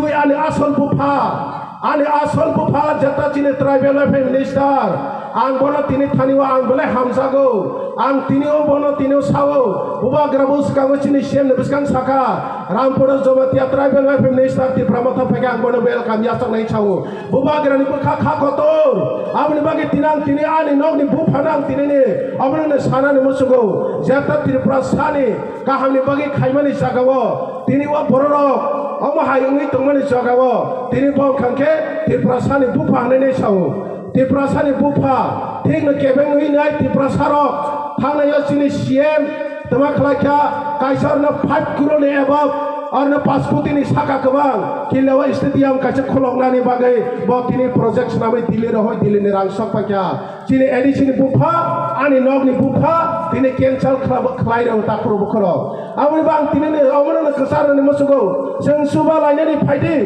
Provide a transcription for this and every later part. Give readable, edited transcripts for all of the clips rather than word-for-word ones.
Duwe ale asol bupa. Ale asol bupa jata cine tribal minister. Ang bono tini taniwa ang boleh hamsago, ang tinio bono tinio sawo, uba gramus kamu cini siem nebiskan saka, Rathindra Jamatia tribal life minister ti pramata pegang bono bel kami asok nai sawo, uba grani pulka kakotor, abni bagi tinang tini ani nok ni bupanang tini ni, abni ne sana ni musugo, jata tiri prasani, kahani bagi kaimani sakawo, tiniwa bororok. Ama hayungi tungmani sakawo, tini bom kangke ti prasani bupanane sawo. Di perasaan ibu pak, tinggal kebeng ini naik di perasarok, karena ya sini siem, teman kelakya, kaisar na 5 kilo nih abab, orna pasputi nih saka kebang, kilewa istitiam kacik kolong nani bagai, bot ini project senamai dili rohoi dili nih rangsok pakya, sini edi sini ibu pak, ani nog nih ibu pak, ini cancel kelai roh tak perlu bukrok, awal bang tini nih, awalnya kesar nih musuh, sensuba lainnya nih paydi.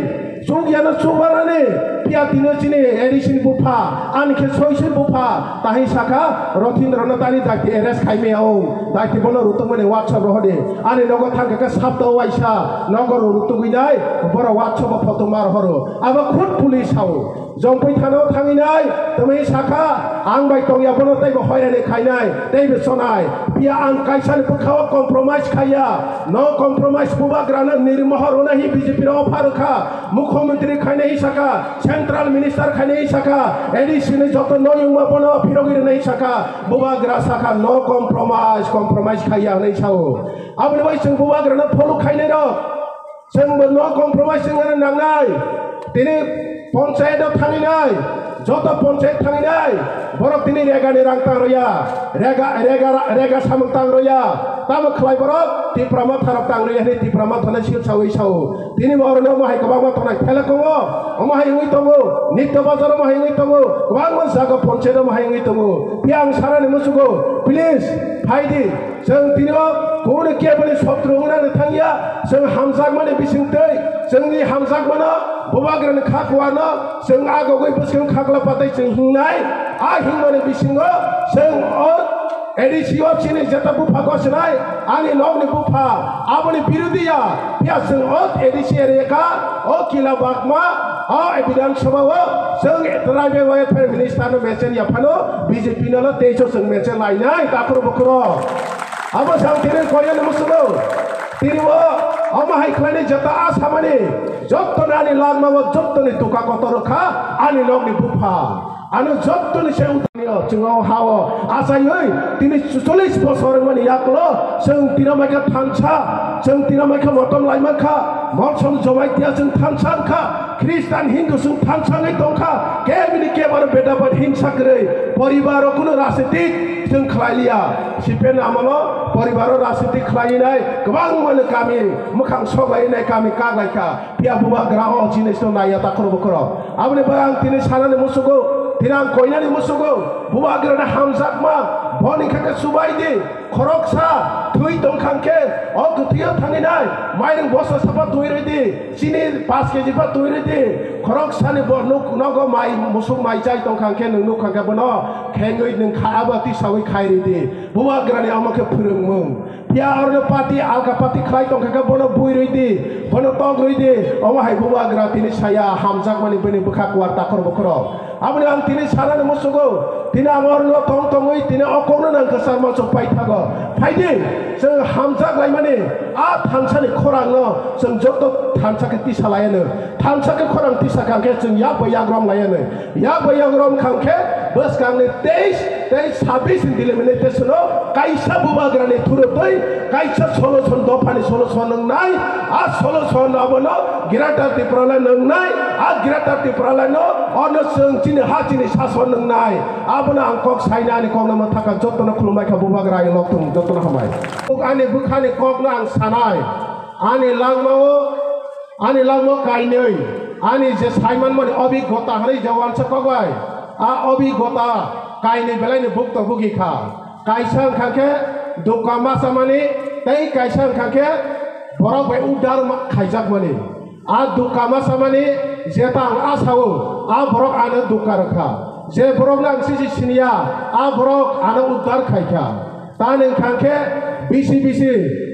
Sugiana subarane piatino cine edisin bupa anke soisin bupa tahi saka Rathindra natani taki eres kaime aung taki bono rutumane watso rohode ane nogo tangka sabto waisa nogo rutumidai boro watso bapotomar horo aba khut pulis aung Jompai thano thanginai tumi saka ang bai tongya bono taibo hoirane khainai taibo sonai pia ang kaisani pukhawa compromise khaya no compromise buba grana nirmohor nahi BJP ro offer kha mukhyamantri khainai saka central minister khainai saka addition joto no yuma bono phirogir nai saka buba gra saka no compromise khaya nai chao abni bai sing buba grana pholu khainai ro sing no compromise ngana nangai tini Ponce do tanginai, joto ponce tanginai, borok tini rega ni rangtang roya, rega samang tang roya, tamak klai borok, ti pramat harap tang roya ni ti pramat hana siut sawi sawu, tini borok no mahai kabang matong nai tela kongo, omahai ngi tongo, nito bazar omahai ngi tongo, wang mon sago ponce do mahai ngi tongo, piang sara ni musugo, please, haidi, seng tini borok, kuni kia bani swap trunguna ni tangia, seng hamsak mani bising tei, seng ni hamsak mana. Bawa geran khakwana, seng ago goi pusing khakla patai seng hinai, ahing mane bisingo, seng or edisiop sini jata bupa gosenai, ani nong ni bupa, aboni birudia, pia seng or edisi ereka, o kila bakma, o ebidan sobawa, seng etrai waya per minister no mesen yapano, BJP no tejo seng mesen lainai, takro bokro, abo sang tiren koyan musulo, tiriwo. Ama hai klane jata as hamane, jotto nani lagma wa jotto ni tuka kotorka, ani log ni bupa, anu jotto ni se utanio, cingau hawo, asai hoi, tini sulis posor mani yaklo, seng tina maka tanca, seng tina maka motom lai maka, motom jomai tia seng tanca ka, Kristen Hindu seng tanca ngai tongka, ke mini ke baru beda bad hinsa kere, poribaro kuno rasetik, seng klailia, sipen amalo. Poribaro rasiti klainai, kebang mane kami, mukang sobai nai kami kagai ka, pia buba graho jinis to nai yata koro bokoro, abne bang tini sana ni musugo, tinang koina ni musugo, buba grana hamzak ma, boni kake subai di, korok sa, tui tong kangke, o kutiyo tanginai, main boso sapa tui redi, sini pas kejipa tui redi, korok sa ni bonuk nogo mai musung mai jai tong kangke nung nuk kangke bono, kengoi nung kaabati sawi kai redi, buba grani amake purung. Pia ordo pati alka pati klai tong kaka bono bui ridi, bono tong ridi, oma hai buwa gratini saya hamzak mani bini buka kuar takor bokro, abni ang tini sana ni musugo, tini amor no tong tongui tini okono nang kesar masuk pai tago, pai di, seng hamzak lai mani, a tansa ni korang no, seng joto tansa ke tisa layane, tansa ke korang tisa kangke seng yabo yagrom layane, yabo yagrom kangke. Bos kang ne teis habis sendiri menetes no kaisa buba grane turutoi kaisa soluson dopani soluson neng nai a soluson abono giratar tiprala neng nai a giratar tiprala no ono seng cini hati ni sason neng nai abono angkok saina ni kong nama takang joto na kulumai ka buba grane loktum joto na hamai ane bukane kong na ang sanai ane langmo kainoi ane je saiman mani obi gota hari jawan sekogwai A obi gota kaini belani bukta bugi ka kaisang kake duka masa mani tei kaisang kake borok be udar kaisang mani a duka masa mani zetang asau a borok ana duka raka ze borok lang sisi sinia a borok ana udar kaika tanen kake bisi bisi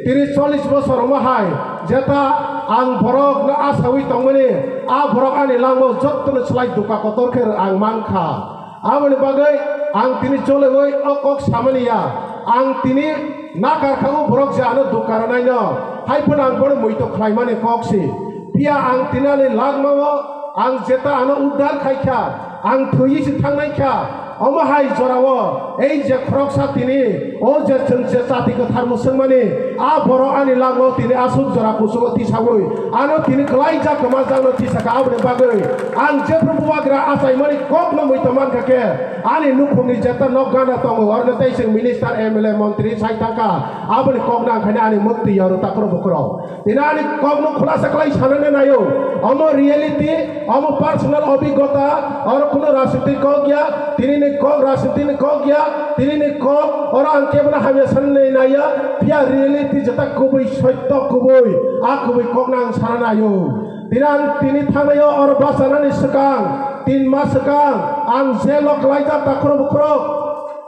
30-40 bosor mahai jeta ang borok na asawi tongmani a borok ani langmo jotno slai duka kotor ker ang mangkha amoni bagai ang tini chole goi okok samaniya ang tini nakar khago borok jano dukaranaino haipon ang bor muito khlaimani koksi pia ang tinali langmo ang jeta ano udar khaikha ang thuyi sithangnaikhya Omahai jorawo, ei je kroksa tini, o je cengce sati ketar museng mani, a boro ani lago tini asuk jora kusugo tisawoi, ano tini kelai ja kemazang no tisaka abre bagoi, an je perempuan gra asai mani kok no mui teman keke, ani nukum ni jatan no gana tongo warna taiseng minister MLA menteri saitaka, abre kok nang kani ani mukti yaro takro bukro, tina ani kok no kula sekelai sanane nayo, omo reality, omo personal obi gota, oro kuno rasuti kok ya, tini ne kok rasuti ne kok ya, tini ne kok orang kebana habisan ne naya, pia reality jata kubui soito kubui, aku kubui kok nang sarana yo, tinan tini tamayo orang basana ne sekang, tin mas sekang, angjelok laita takro bukro.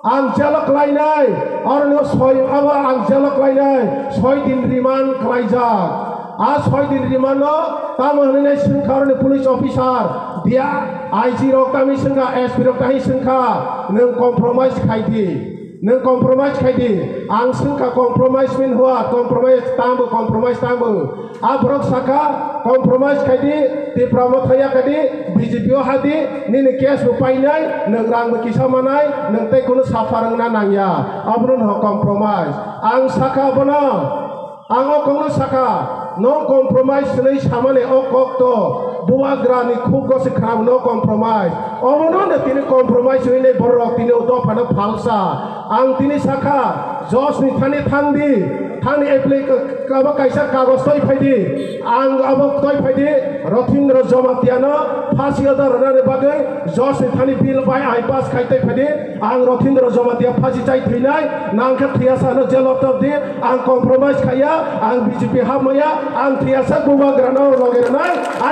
Angjelok lainai, orang no soy awa angjelok lainai, soy tin riman kelaijak. As hoy din rimano tamah nene sengkar ne police officer dia IG rokta mi sengka SP rokta hi sengka neng compromise khaidi ang sengka compromise min hua compromise tambo abrok saka compromise khaidi ti pramot khaya khaidi BJP hadi nene case upai nai neng rang bikisa manai neng te kono safarang na nangya abrun ho compromise ang saka bono ango kono saka no compromise nei samane okokto dua grani khukko sikham no compromise omono ne tini compromise hoile borok tini uto phano phalsa ang tini sakha jos ni thani thandi thani apply kaba kaisa kagos toi phaidi ang abok toi phaidi Rathindra Jamatia no phasi odar rane bagai jos ni thani bill bai I pass khaite phaidi ang Rathindra Jamatia phasi chai thuinai nangka thiasa no jail of the ang compromise khaya ang BJP hamaya ang thiasa buwa grano rogerna